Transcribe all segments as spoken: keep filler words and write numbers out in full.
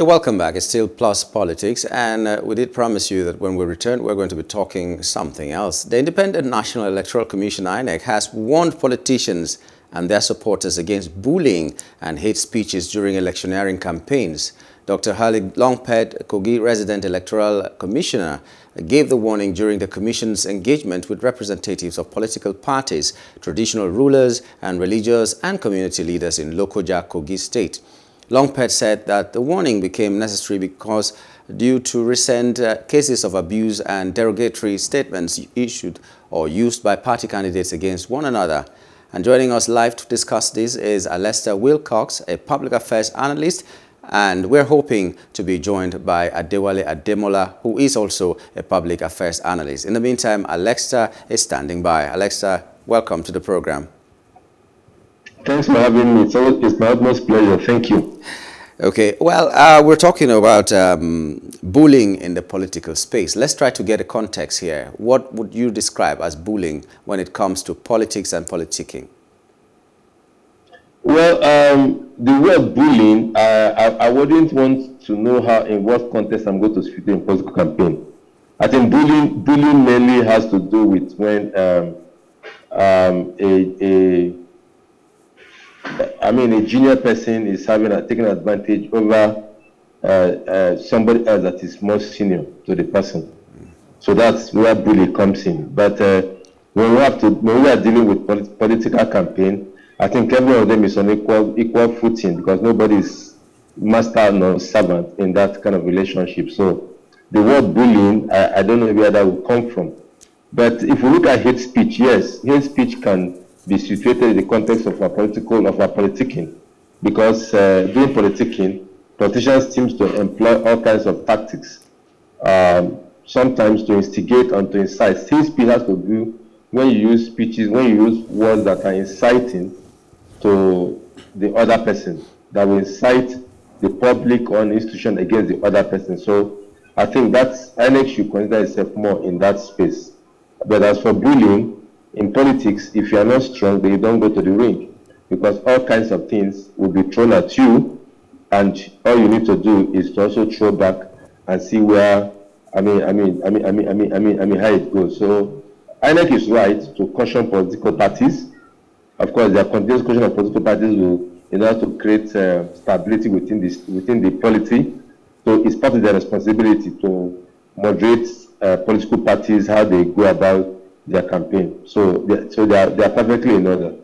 Yeah, welcome back. It's still Plus Politics, and uh, we did promise you that when we return, we're going to be talking something else. The Independent National Electoral Commission, I N E C, has warned politicians and their supporters against bullying and hate speeches during electioneering campaigns. Doctor Hale Longpet, Kogi resident electoral commissioner, gave the warning during the commission's engagement with representatives of political parties, traditional rulers, and religious and community leaders in Lokoja, Kogi State. Longpet said that the warning became necessary because due to recent uh, cases of abuse and derogatory statements issued or used by party candidates against one another. And joining us live to discuss this is Alesta Wilcox, a public affairs analyst, and we're hoping to be joined by Adewale Ademola, who is also a public affairs analyst. In the meantime, Alesta is standing by. Alesta, welcome to the program. Thanks for having me. It's my utmost pleasure. Thank you. Okay. Well, uh, we're talking about um, bullying in the political space. Let's try to get a context here. What would you describe as bullying when it comes to politics and politicking? Well, um, the word bullying, uh, I, I wouldn't want to know how, in what context I'm going to speak in political campaign. I think bullying, bullying mainly has to do with when um, um, a... a I mean, a junior person is having a, taking advantage over uh, uh, somebody else that is more senior to the person. So that's where bully comes in. But uh, when we have to, when we are dealing with polit political campaign, I think every one of them is on equal equal footing because nobody is master nor servant in that kind of relationship. So the word bullying, I, I don't know where that will come from. But if we look at hate speech, yes, hate speech can be situated in the context of our political of our politicking, because uh, during politicking, politicians seem to employ all kinds of tactics, um, sometimes to instigate and to incite. Hate speech has to do when you use speeches, when you use words that are inciting to the other person, that will incite the public or an institution against the other person. So I think that's I N E C should consider itself more in that space. But as for bullying, in politics, if you are not strong, then you don't go to the ring, because all kinds of things will be thrown at you, and all you need to do is to also throw back and see where I mean, I mean, I mean, I mean, I mean, I mean, I mean how it goes. So I N E C is right to caution political parties. Of course, their continuous caution of political parties will, in order to create uh, stability within this within the polity. So it's part of their responsibility to moderate uh, political parties how they go about their campaign. So they, so they are, they are perfectly in order.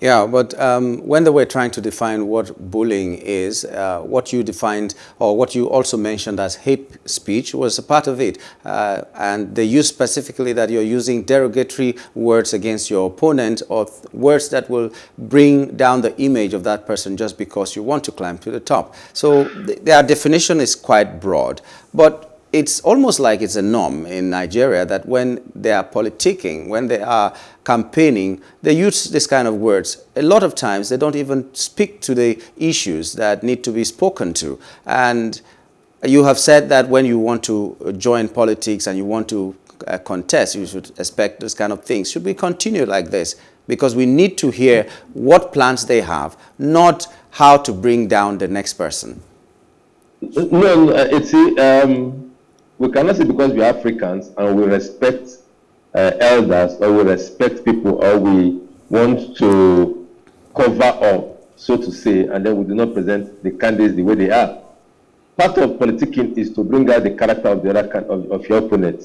Yeah, but um, when they were trying to define what bullying is, uh, what you defined or what you also mentioned as hate speech was a part of it. Uh, and they used specifically that you're using derogatory words against your opponent or th words that will bring down the image of that person just because you want to climb to the top. So th their definition is quite broad. But it's almost like it's a norm in Nigeria that when they are politicking, when they are campaigning, they use this kind of words. A lot of times they don't even speak to the issues that need to be spoken to. And you have said that when you want to join politics and you want to uh, contest, you should expect those kind of things. Should we continue like this? Because we need to hear what plans they have, not how to bring down the next person. No, it's... Um We cannot say because we are Africans and we respect uh, elders or we respect people or we want to cover up, so to say, and then we do not present the candidates the way they are. Part of politicking is to bring out the character of the other, of, of your opponents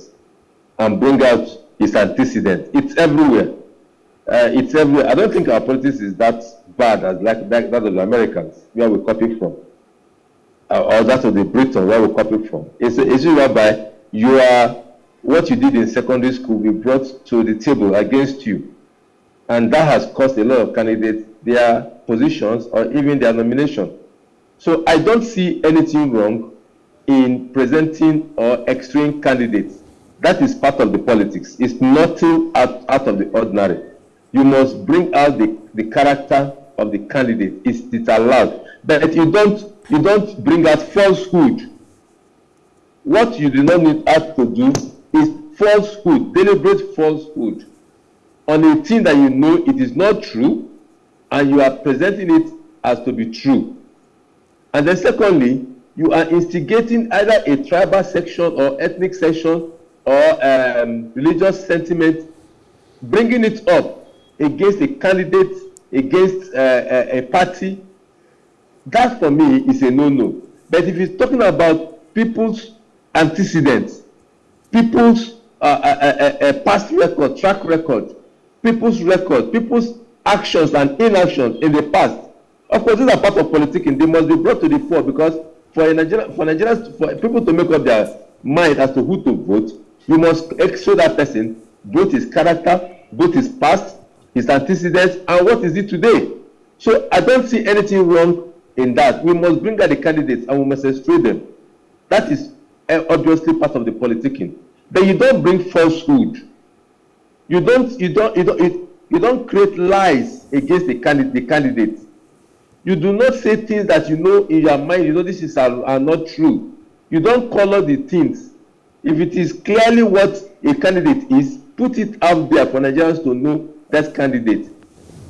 and bring out his antecedents. It's everywhere. Uh, it's everywhere. I don't think our politics is that bad as like that of the Americans, where we copy from. Uh, or that of the Britain, where we copy from. It's an issue whereby you are, what you did in secondary school be brought to the table against you. And that has cost a lot of candidates their positions or even their nomination. So I don't see anything wrong in presenting or extreme candidates. That is part of the politics. It's nothing out, out of the ordinary. You must bring out the, the character of the candidate. It's, it's allowed. But you don't You don't bring out falsehood. What you do not need us to do is falsehood, deliberate falsehood on a thing that you know it is not true, and you are presenting it as to be true. And then secondly, you are instigating either a tribal section or ethnic section or um, religious sentiment, bringing it up against a candidate, against uh, a, a party. That for me is a no-no. But if you're talking about people's antecedents, people's uh, uh, uh, uh, past record, track record, people's record, people's actions and inactions in the past, of course, these are part of politics and they must be brought to the fore, because for Nigeria, for Nigerians, for people to make up their mind as to who to vote, you must show that person both his character, both his past, his antecedents, and what is it today. So I don't see anything wrong in that. We must bring out the candidates and we must instruct them. That is obviously part of the politicking. But you don't bring falsehood. You don't. You don't. You don't. You, you don't create lies against the candidate. The candidate. You do not say things that you know in your mind, you know this is are, are not true. You don't color the things. If it is clearly what a candidate is, put it out there for Nigerians to know that candidate,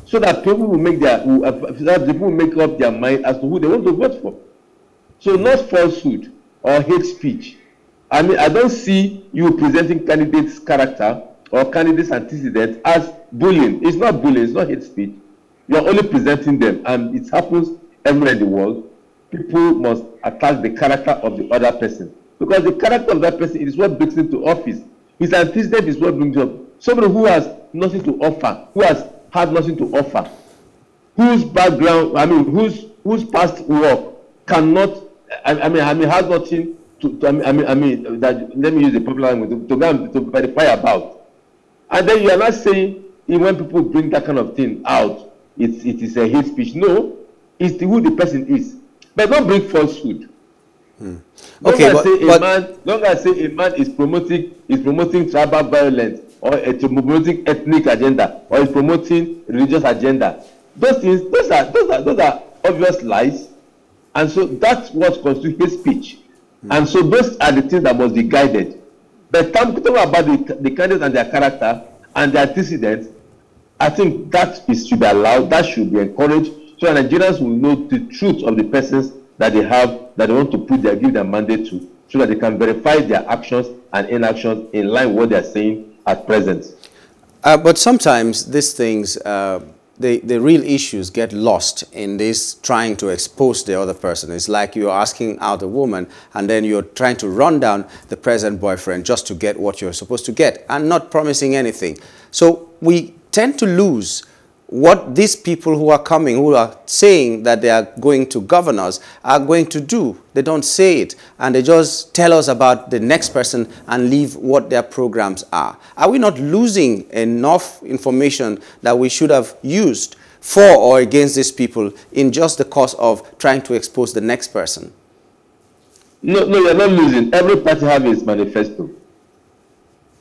so that people will make their, will, that people will make up their mind as to who they want to vote for. So not falsehood or hate speech. I mean, I don't see you presenting candidates' character or candidates' antecedents as bullying. It's not bullying. It's not hate speech. You are only presenting them, and it happens everywhere in the world. People must attack the character of the other person, because the character of that person is what brings him to office. His antecedent is what brings up somebody who has nothing to offer, who has had nothing to offer, whose background, I mean, whose whose past work cannot, I, I mean, I mean, has nothing to, to I mean, I mean, that, let me use the popular language, to go to verify about. And then you are not saying when people bring that kind of thing out, It's, it is a hate speech. No, it's the, who the person is. But don't bring falsehood. Hmm. Okay, but, say a but, man, don't I say a man is promoting is promoting tribal violence or is promoting ethnic agenda or is promoting religious agenda. Those things, those are those are those are obvious lies, and so that's what constitutes hate speech. Hmm. And so those are the things that must be guided. But talking about the, the candidates and their character and their dissidents, I think that is, should be allowed, that should be encouraged, so Nigerians will know the truth of the persons that they have, that they want to put their, give their mandate to, so that they can verify their actions and inactions in line with what they are saying at present. Uh, but sometimes these things, uh, the, the real issues get lost in this trying to expose the other person. It's like you're asking out a woman and then you're trying to run down the present boyfriend just to get what you're supposed to get and not promising anything. So we tend to lose what these people who are coming, who are saying that they are going to govern us, are going to do. They don't say it, and they just tell us about the next person and leave what their programs are. Are we not losing enough information that we should have used for or against these people in just the cause of trying to expose the next person? No, no, you're not losing. Every party has its manifesto.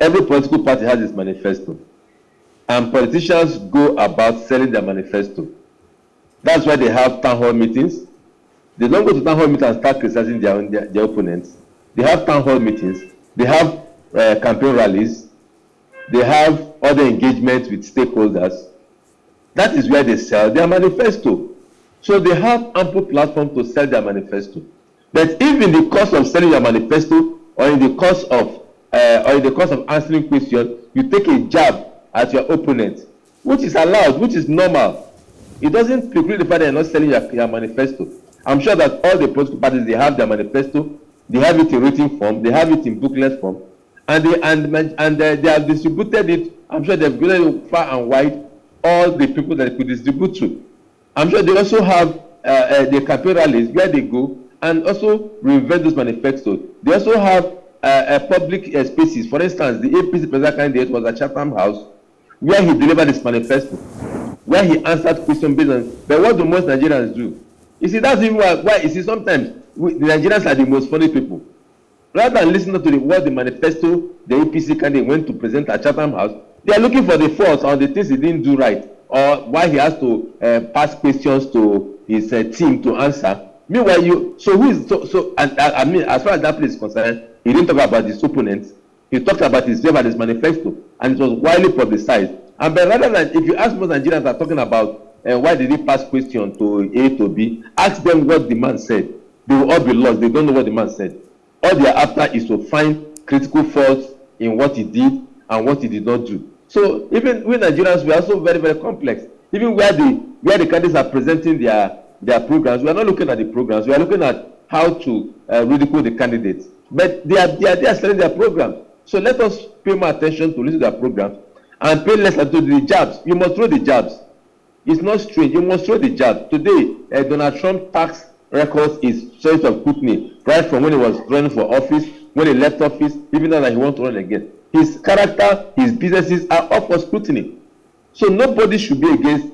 Every political party has its manifesto. And politicians go about selling their manifesto. That's why they have town hall meetings. They don't go to town hall meetings and start criticizing their, their, their opponents. They have town hall meetings. They have uh, campaign rallies. They have other engagements with stakeholders. That is where they sell their manifesto. So they have ample platform to sell their manifesto. But if in the course of selling your manifesto, or in the course of uh, or in the course of answering questions, you take a jab at your opponent, which is allowed, which is normal. It doesn't preclude the fact that you're not selling your, your manifesto. I'm sure that all the political parties, they have their manifesto, they have it in written form, they have it in booklet form, and they and and they, they have distributed it. I'm sure they've given it far and wide, all the people that they could distribute to. I'm sure they also have uh, uh, the campaign rallies where they go and also revert those manifestos. They also have uh, uh, public uh, spaces. For instance, the A P C presidential candidate was at Chatham House, where he delivered his manifesto, where he answered questions based on, but what do most Nigerians do? You see, that's even why, why you see, sometimes we, the Nigerians are the most funny people. Rather than listening to the, what the manifesto the A P C candidate went to present at Chatham House, they are looking for the faults or the things he didn't do right, or why he has to uh, pass questions to his uh, team to answer. Meanwhile, you, so who is, so, so and, I, I mean, as far as that place is concerned, he didn't talk about his opponents. He talked about his job and his manifesto, and it was widely publicized. And but rather than, if you ask most Nigerians are talking about uh, why did he pass question to A to B, ask them what the man said. they will all be lost. They don't know what the man said. All they are after is to find critical faults in what he did and what he did not do. So even we Nigerians, we are also very, very complex. Even where the where the candidates are presenting their their programs, we are not looking at the programs. We are looking at how to uh, ridicule the candidates. But they are they are, they are selling their programs. So let us pay more attention to listen to their programs and pay less attention to the jabs. You must throw the jabs. It's not strange. You must throw the jabs. Today, uh, Donald Trump's tax records is source of scrutiny, right from when he was running for office, when he left office, even now that he wants to run again. His character, his businesses are up for scrutiny. So nobody should be against.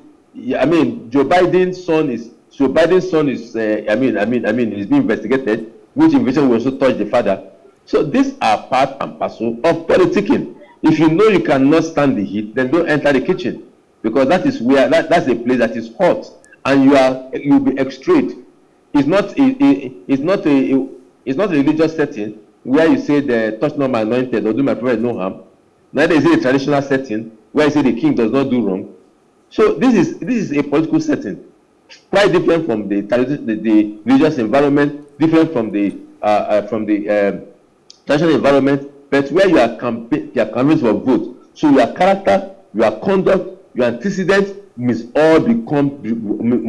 I mean, Joe Biden's son is Joe Biden's son is. Uh, I mean, I mean, I mean, he's being investigated, which investigation will also touch the father. So these are part and parcel of politicking. If you know you cannot stand the heat, then don't enter the kitchen, because that is where that, that's a place that is hot, and you are you'll be extracted. It's not a, a it's not a, a it's not a religious setting where you say the touch not my anointed or do my prophet no harm. Neither is it a traditional setting where you say the king does not do wrong. So this is this is a political setting, quite different from the the, the religious environment, different from the uh, uh, from the um, traditional environment, but where you are campaign, you are campaigning for vote. So your character, your conduct, your antecedents must all become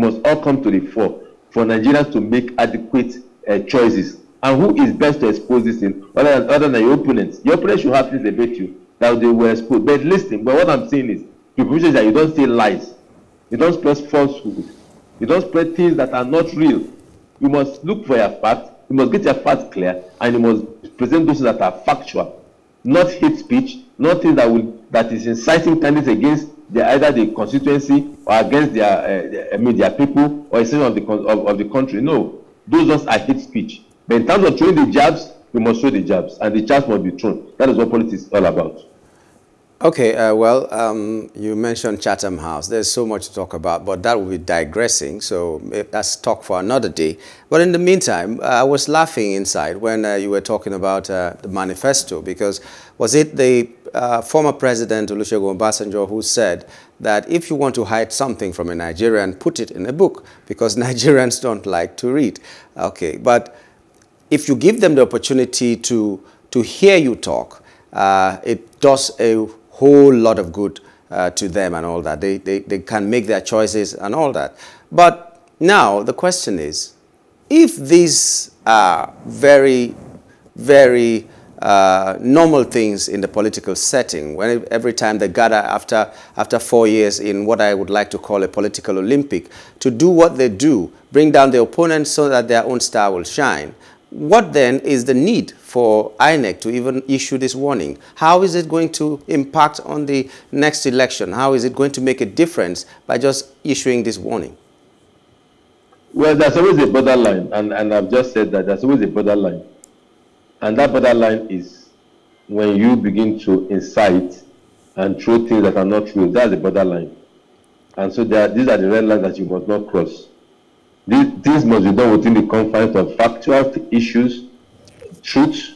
must all come to the fore for Nigerians to make adequate uh, choices. And who is best to expose this in other than, other than your opponents? Your opponents should have things about you that they were exposed. But listen, but what I'm saying is, the provision is that you don't say lies, you don't spread falsehood, you don't spread things that are not real. You must look for your facts, you must get your facts clear, and you must present those that are factual, not hate speech, not things that will that is inciting candidates against the, either the constituency or against their, uh, I mean, their people or a section of the, of, of the country. No, those ones are hate speech. But in terms of throwing the jabs, we must throw the jabs, and the jabs must be thrown. That is what politics is all about. Okay, uh, well, um, you mentioned Chatham House. There's so much to talk about, but that will be digressing, so that's talk for another day. But in the meantime, uh, I was laughing inside when uh, you were talking about uh, the manifesto, because was it the uh, former president, Olusegun Obasanjo, who said that if you want to hide something from a Nigerian, put it in a book, because Nigerians don't like to read. Okay, but if you give them the opportunity to, to hear you talk, uh, it does a whole lot of good uh, to them and all that. They, they, they can make their choices and all that. But now the question is, if these are very, very uh, normal things in the political setting, when every time they gather after, after four years in what I would like to call a political Olympic, to do what they do, bring down the opponents so that their own star will shine, what then is the need for I N E C to even issue this warning? How is it going to impact on the next election? How is it going to make a difference by just issuing this warning? Well, there's always a borderline, and, and I've just said that there's always a borderline. And that borderline is when you begin to incite and throw things that are not true. That's the borderline. And so there, these are the red lines that you must not cross. This, this must be done within the confines of factual issues, truth,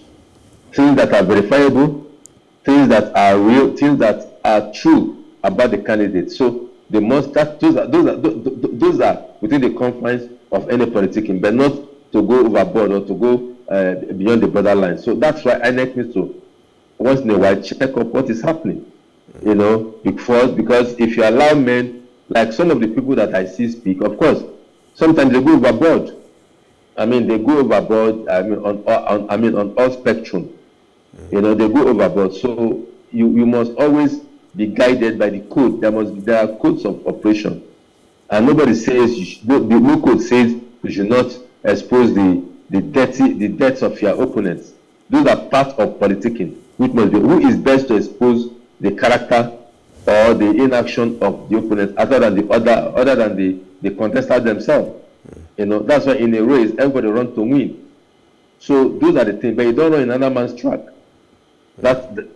things that are verifiable, things that are real, things that are true about the candidate. So they must that those are those are those are within the confines of any politicking, but not to go overboard or to go uh, beyond the borderline. So that's why I N E C needs to once in a while check up what is happening. You know, because because if you allow men like some of the people that I see speak, of course. Sometimes they go overboard. I mean, they go overboard. I mean, on, on I mean, on all spectrum, mm-hmm. you know, they go overboard. So you, you must always be guided by the code. There must there are codes of operation, and nobody says you should, no, the no code says you should not expose the the dirty the debts of your opponents. Those are part of politicking, which must be who is best to expose the character or the inaction of the opponent, other than the other other than the the contestants themselves. Mm. You know, that's why in a race, everybody runs to win. So those are the things, but you don't run in another man's track. That's the,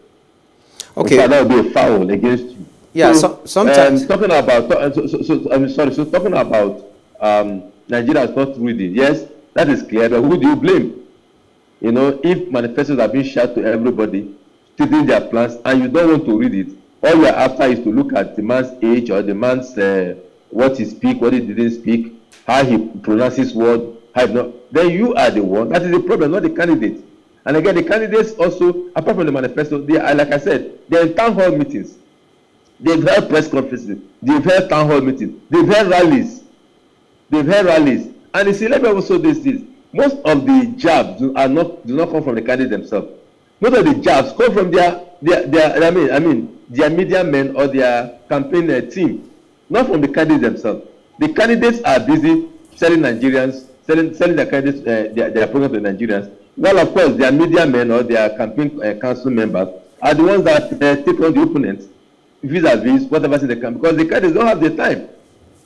okay. So that would be a foul against you. Yeah, so, so, sometimes. Um, talking about, so, so, so, I'm sorry, so talking about um, Nigeria is not reading. Yes, that is clear, but who do you blame? You know, if manifestos are being shared to everybody, stating their plans, and you don't want to read it, all you're after is to look at the man's age or the man's. Uh, what he speak, what he didn't speak, how he pronounces word, I have not. Then you are the one. That is the problem, not the candidate. And again, the candidates also, apart from the manifesto, they are, like I said, they are in town hall meetings. They've held press conferences. They've held town hall meetings. They've held rallies. They've held rallies. And the celebrity also does this. Most of the jobs do, are not, do not come from the candidates themselves. Most of the jobs come from their, their, their I mean, I mean, their media men or their campaign uh, team, not from the candidates themselves. The candidates are busy selling Nigerians, selling, selling their candidates, uh, their, their programs to Nigerians. Well, of course, their media men or their campaign uh, council members are the ones that uh, take on the opponents, vis-a-vis, whatever they can, because the candidates don't have the time.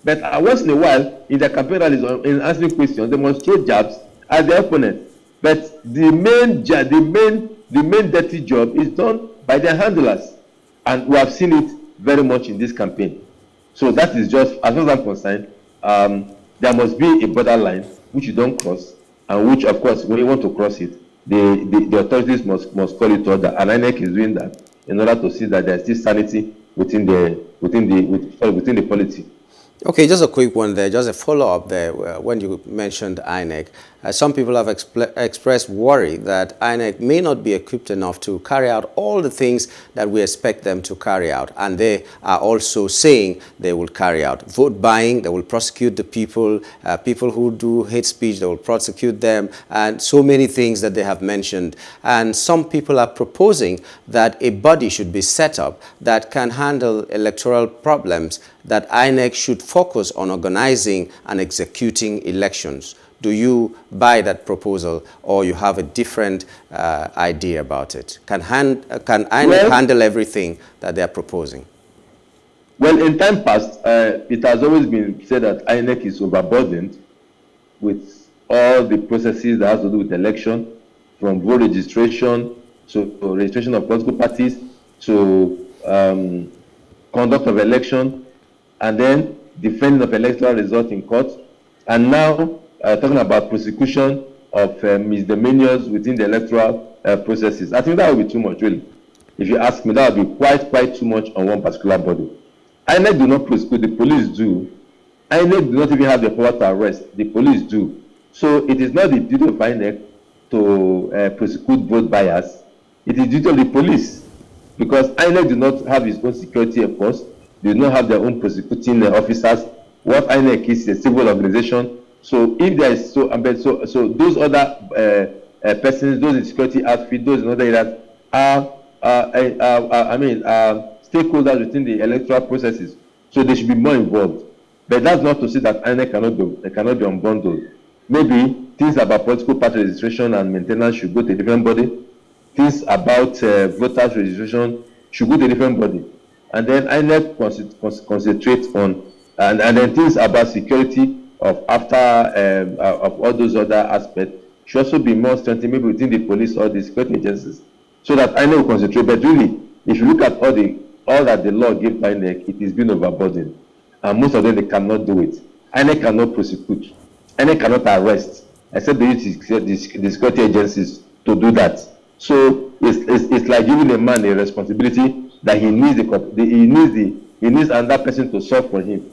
But uh, once in a while, in their campaign rallies, in answering questions, they must throw jabs at their opponent. But the main, the main, the main dirty job is done by their handlers, and we have seen it very much in this campaign. So that is just, as far as I'm concerned, um, there must be a borderline which you don't cross, and which, of course, when you want to cross it, the, the, the authorities must, must call it order. And I N E C is doing that in order to see that there is still sanity within the, within the, within, within the polity. Okay, just a quick one there, just a follow-up there when you mentioned I N E C. Uh, some people have exp expressed worry that I N E C may not be equipped enough to carry out all the things that we expect them to carry out. And they are also saying they will carry out vote buying, they will prosecute the people, uh, people who do hate speech, they will prosecute them, and so many things that they have mentioned. And some people are proposing that a body should be set up that can handle electoral problems, that I N E C should focus on organizing and executing elections. Do you buy that proposal, or you have a different uh, idea about it? Can, hand, uh, can I N E C well, handle everything that they are proposing? Well, in time past, uh, it has always been said that I N E C is overburdened with all the processes that has to do with election, from vote registration to registration of political parties to um, conduct of election, and then defending of electoral results in court, and now uh, talking about prosecution of uh, misdemeanors within the electoral uh, processes. I think that would be too much, really. If you ask me, that would be quite, quite too much on one particular body. I N E C do not prosecute, the police do. I N E C do not even have the power to arrest, the police do. So it is not the duty of I N E C to uh, prosecute vote bias. It is the duty of the police, because I N E C do not have its own security, of course. They do not have their own prosecuting uh, officers. What I N E C is a civil organization. So if there is so, so, so those other uh, uh, persons, those in security outfit, those in other areas are, are, are, are, are I mean, are stakeholders within the electoral processes. So they should be more involved. But that's not to say that I N E C cannot do. They cannot be unbundled. Maybe things about political party registration and maintenance should go to a different body. Things about uh, voters registration should go to a different body. And then I N E C concentrates on, and, and then things about security of after, um, of all those other aspects should also be more strengthened, maybe within the police or the security agencies, so that I N E C will concentrate. But really, if you look at all the all that the law gives I N E C, it is being overburdened, and most of them, they cannot do it. I N E C cannot prosecute, I N E C cannot arrest, except they use the, the, the security agencies to do that. So it's, it's, it's like giving a man a responsibility that he needs the, the he needs the he needs another person to solve for him.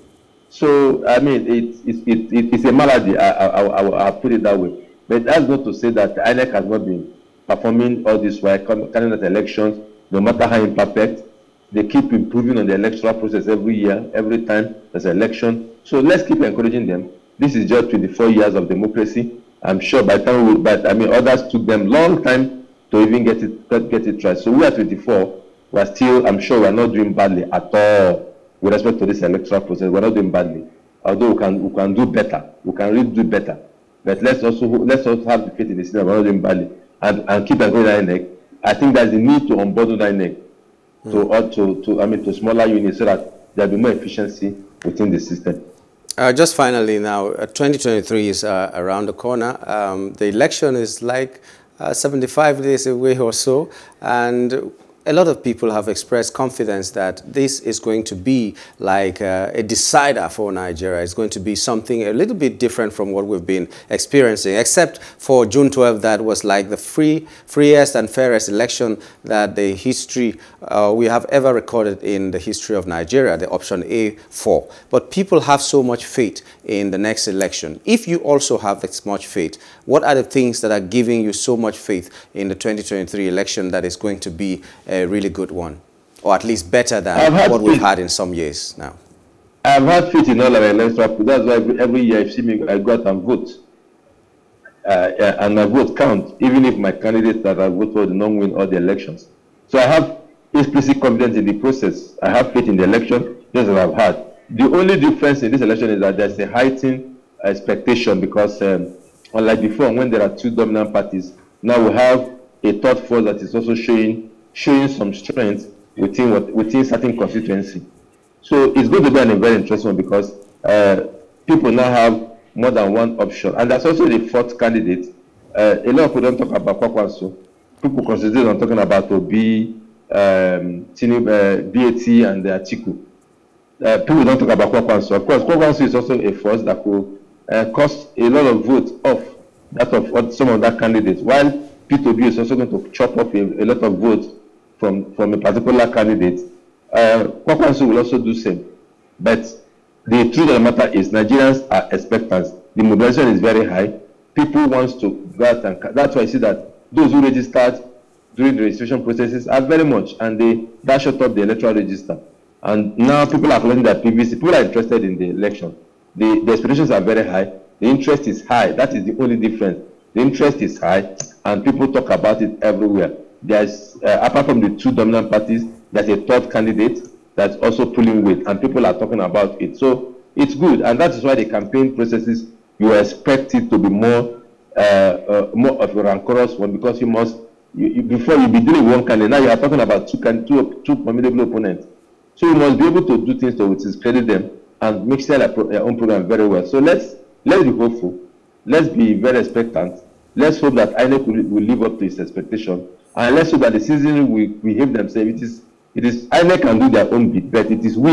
So I mean, it, it, it, it, it's a malady. I I, I I put it that way. But that's not to say that I N E C has not been performing all this while carrying out elections, no matter how imperfect. They keep improving on the electoral process every year, every time there's an election. So let's keep encouraging them. This is just twenty-four years of democracy. I'm sure by time we, but I mean, others took them long time to even get it get it right. So we are twenty-four. We're still, I'm sure, we're not doing badly at all with respect to this electoral process. We're not doing badly, although we can we can do better. We can really do better. But let's also let's also have the faith in the system. We're not doing badly, and and keep going I N E C. I think there's a need to unburden I N E C mm. to or to to I mean to smaller units, so that there'll be more efficiency within the system. Uh, just finally, now uh, twenty twenty-three is uh, around the corner. Um, the election is like uh, seventy-five days away or so, and a lot of people have expressed confidence that this is going to be like uh, a decider for Nigeria. It's going to be something a little bit different from what we've been experiencing, except for June twelfth, that was like the free, freest and fairest election that the history uh, we have ever recorded in the history of Nigeria, the option A four. But people have so much faith in the next election. If you also have this much faith, what are the things that are giving you so much faith in the twenty twenty-three election that is going to be a really good one, or at least better than what we've had in some years now? I've had faith in all of our electoral. That's why every, every year I see me, I go out and vote, uh, and my vote counts, even if my candidates that I vote for do not win all the elections. So I have explicit confidence in the process. I have faith in the election. That's what I've had. The only difference in this election is that there's a heightened expectation because, um, unlike before, when there are two dominant parties, now we have a third force that is also showing. showing some strength within what, within certain constituency. So it's going to be a very interesting one because uh, people now have more than one option. And that's also the fourth candidate. Uh, a lot of people don't talk about Kwakwanso. People consider on talking about Obi, um, B A T, and uh, Atiku. Uh, people don't talk about Kwakwanso. Of course, Kwakwanso is also a force that could uh, cost a lot of votes off that of some of that candidates. While P two B is also going to chop up a, a lot of votes From, from a particular candidate, uh, Kwakwanso will also do the same. But the truth of the matter is Nigerians are expectants. The mobilization is very high. People want to go out, and that's why I see that those who registered during the registration processes are very much, and they that shut up the electoral register. And now people are collecting their P V C. People are interested in the election. The, the expectations are very high. The interest is high. That is the only difference. The interest is high, and people talk about it everywhere. There's, uh, apart from the two dominant parties, there's a third candidate that's also pulling weight, and people are talking about it. So it's good, and that is why the campaign processes, you expect it to be more uh, uh, more of a rancorous one, because you must, you, you, before you be dealing with one candidate, now you are talking about two, two, two formidable opponents. So you must be able to do things to discredit them and make sure their, their own program very well. So let's, let's be hopeful. Let's be very expectant. Let's hope that I N E C will, will live up to its expectation. And let's hope that the citizens will behave themselves. It is, it is, I N E C can do their own bit, but it is we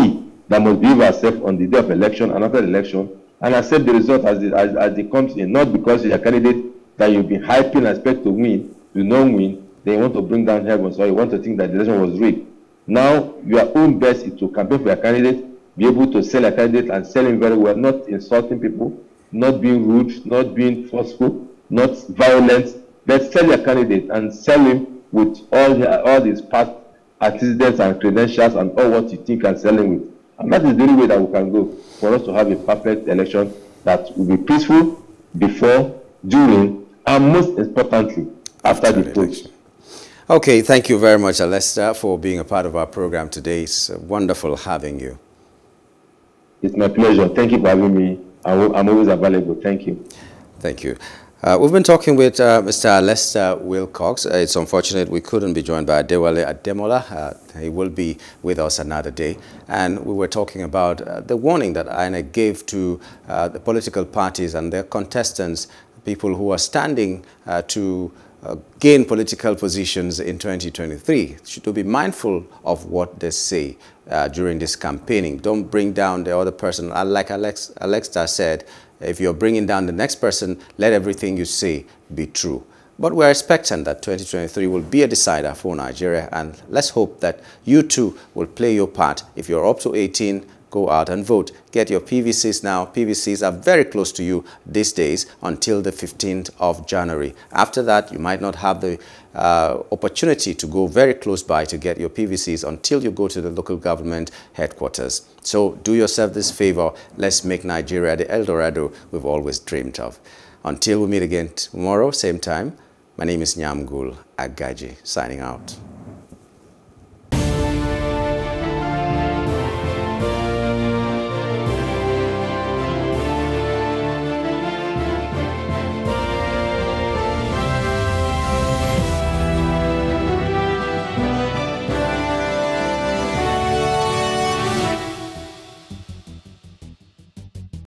that must behave ourselves on the day of election and after election and accept the result as it, as, as it comes in, not because you're a candidate that you've been hyping and expect to win, to not win, then you want to bring down heaven, so you want to think that the election was rigged. Now, your own best is to campaign for your candidate, be able to sell a candidate and sell him very well, not insulting people, not being rude, not being forceful, not violent. Let's sell your candidate and sell him with all the, all his past antecedents and credentials and all what you think and sell him with. And that is the only way that we can go for us to have a perfect election that will be peaceful before, during, and most importantly, after, after the election. Vote. Okay, thank you very much, Alesta, for being a part of our program today. It's wonderful having you. It's my pleasure. Thank you for having me. I'm always available. Thank you. Thank you. Uh, we've been talking with uh, Mister Alesta Wilcox. Uh, it's unfortunate we couldn't be joined by Adewale Ademola. Uh, he will be with us another day. And we were talking about uh, the warning that I N E C gave to uh, the political parties and their contestants, people who are standing uh, to uh, gain political positions in twenty twenty-three, to be mindful of what they say uh, during this campaigning. Don't bring down the other person. Like Alex, Alesta said, if you're bringing down the next person, let everything you say be true. But we're expecting that twenty twenty-three will be a decider for Nigeria, and let's hope that you too will play your part. If you're up to eighteen, go out and vote. Get your P V Cs now. P V Cs are very close to you these days until the fifteenth of January. After that, you might not have the uh, opportunity to go very close by to get your P V Cs until you go to the local government headquarters. So do yourself this favor. Let's make Nigeria the El Dorado we've always dreamed of. Until we meet again tomorrow, same time, my name is Nyamgul Aghaji, signing out.